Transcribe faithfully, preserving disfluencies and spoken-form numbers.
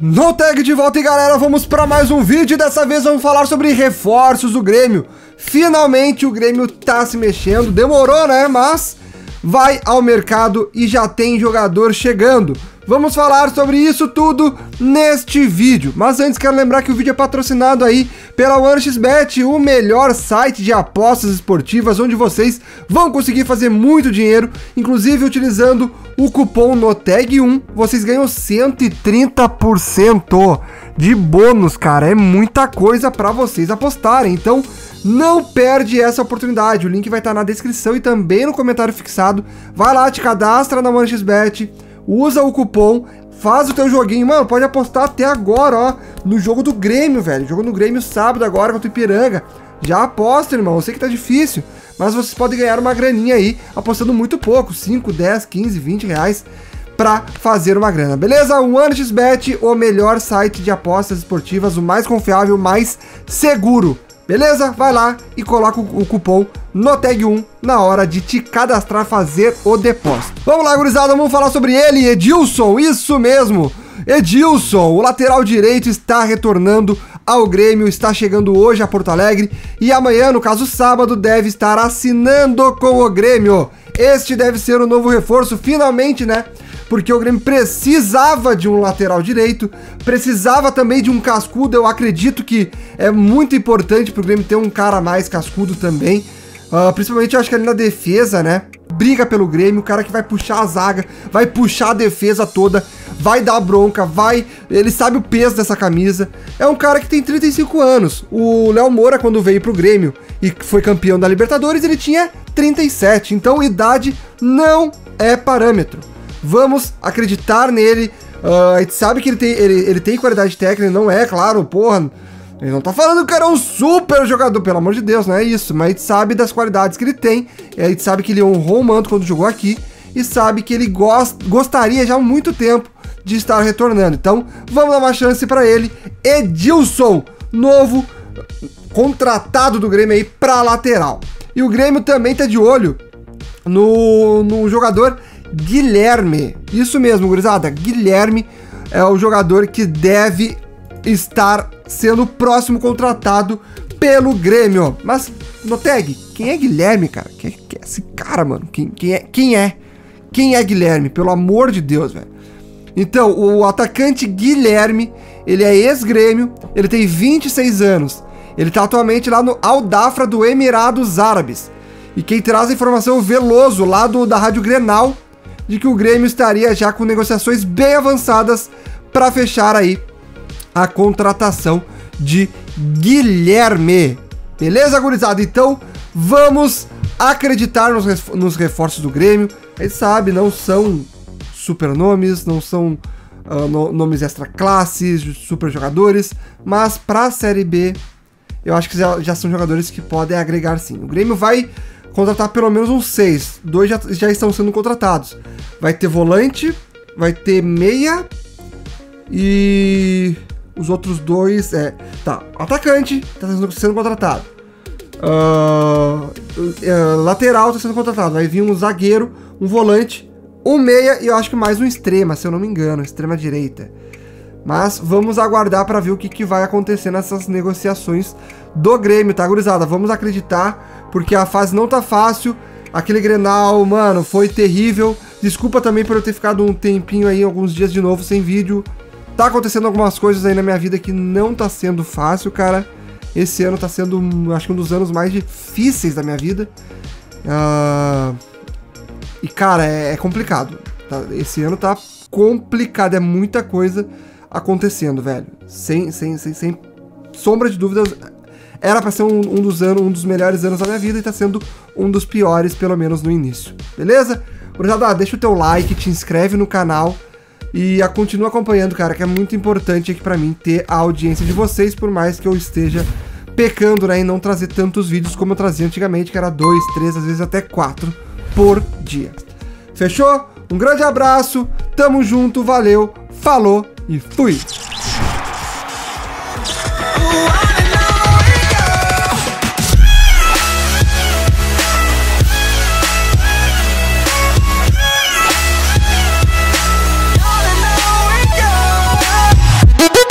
NOTAG de volta, e galera, vamos para mais um vídeo. Dessa vez vamos falar sobre reforços do Grêmio. Finalmente o Grêmio tá se mexendo, demorou, né? Mas vai ao mercado e já tem jogador chegando. Vamos falar sobre isso tudo neste vídeo. Mas antes quero lembrar que o vídeo é patrocinado aí pela um x bet, o melhor site de apostas esportivas, onde vocês vão conseguir fazer muito dinheiro, inclusive utilizando o cupom NOTAG um, vocês ganham cento e trinta por cento de bônus, cara, é muita coisa para vocês apostarem, então não perde essa oportunidade, o link vai estar na descrição e também no comentário fixado, vai lá, te cadastra na um x bet, usa o cupom, faz o teu joguinho, mano, pode apostar até agora, ó, no jogo do Grêmio, velho, jogo no Grêmio sábado agora contra o Ipiranga, já aposta, irmão, eu sei que tá difícil, mas vocês podem ganhar uma graninha aí, apostando muito pouco, cinco, dez, quinze, vinte reais, pra fazer uma grana, beleza? O um x bet, o melhor site de apostas esportivas, o mais confiável, o mais seguro, beleza? Vai lá e coloca o cupom NOTAG um na hora de te cadastrar, fazer o depósito. Vamos lá, gurizada, vamos falar sobre ele, Edilson, isso mesmo! Edilson, o lateral direito, está retornando ao Grêmio, está chegando hoje a Porto Alegre e amanhã, no caso sábado, deve estar assinando com o Grêmio. Este deve ser o novo reforço, finalmente, né? Porque o Grêmio precisava de um lateral direito, precisava também de um cascudo, eu acredito que é muito importante pro Grêmio ter um cara mais cascudo também, uh, principalmente eu acho que ali na defesa, né? Briga pelo Grêmio, o cara que vai puxar a zaga, vai puxar a defesa toda, vai dar bronca, vai... Ele sabe o peso dessa camisa. É um cara que tem trinta e cinco anos. O Léo Moura, quando veio pro Grêmio e foi campeão da Libertadores, ele tinha trinta e sete. Então, idade não é parâmetro. Vamos acreditar nele. Uh, a gente sabe que ele tem, ele, ele tem qualidade técnica, não é, claro, porra... Ele não tá falando que o cara é um super jogador, pelo amor de Deus, não é isso, mas a gente sabe das qualidades que ele tem, a gente sabe que ele honrou o manto quando jogou aqui, e sabe que ele gost, gostaria já há muito tempo de estar retornando, então vamos dar uma chance pra ele. Edilson, novo contratado do Grêmio aí pra lateral. E o Grêmio também tá de olho no, no jogador Guilherme, isso mesmo, gurizada, Guilherme é o jogador que deve estar sendo o próximo contratado pelo Grêmio. Mas, Noteg, quem é Guilherme, cara? Quem é, quem é esse cara, mano? Quem, quem é? Quem é? Quem é Guilherme? Pelo amor de Deus, velho. Então, o atacante Guilherme, ele é ex-Grêmio, ele tem vinte e seis anos. Ele tá atualmente lá no Aldafra do Emirados Árabes. E quem traz a informação é o Veloso, lá do, da Rádio Grenal, de que o Grêmio estaria já com negociações bem avançadas para fechar aí a contratação de Guilherme. Beleza, gurizada? Então, vamos acreditar nos, refor nos reforços do Grêmio. A gente sabe, não são super nomes, não são uh, no nomes extra classes, super jogadores, mas para a Série B, eu acho que já, já são jogadores que podem agregar sim. O Grêmio vai contratar pelo menos uns seis. Dois já, já estão sendo contratados. Vai ter volante, vai ter meia e... Os outros dois, é, tá, atacante tá sendo contratado, uh, uh, lateral tá sendo contratado, vai vir um zagueiro, um volante, um meia e eu acho que mais um extrema, se eu não me engano, extrema direita. Mas vamos aguardar para ver o que, que vai acontecer nessas negociações do Grêmio, tá, gurizada? Vamos acreditar, porque a fase não tá fácil, aquele Grenal, mano, foi terrível, desculpa também por eu ter ficado um tempinho aí, alguns dias de novo sem vídeo. Tá acontecendo algumas coisas aí na minha vida que não tá sendo fácil, cara. Esse ano tá sendo, acho que um dos anos mais difíceis da minha vida. Uh... E, cara, é, é complicado. Tá? Esse ano tá complicado, é muita coisa acontecendo, velho. Sem, sem, sem, sem sombra de dúvidas, era pra ser um, um dos anos, um dos melhores anos da minha vida e tá sendo um dos piores, pelo menos no início. Beleza? Gurizada, deixa o teu like, te inscreve no canal. E a, continua acompanhando, cara, que é muito importante aqui pra mim ter a audiência de vocês, por mais que eu esteja pecando, né, em não trazer tantos vídeos como eu trazia antigamente, que era dois, três, às vezes até quatro por dia. Fechou? Um grande abraço, tamo junto, valeu, falou e fui!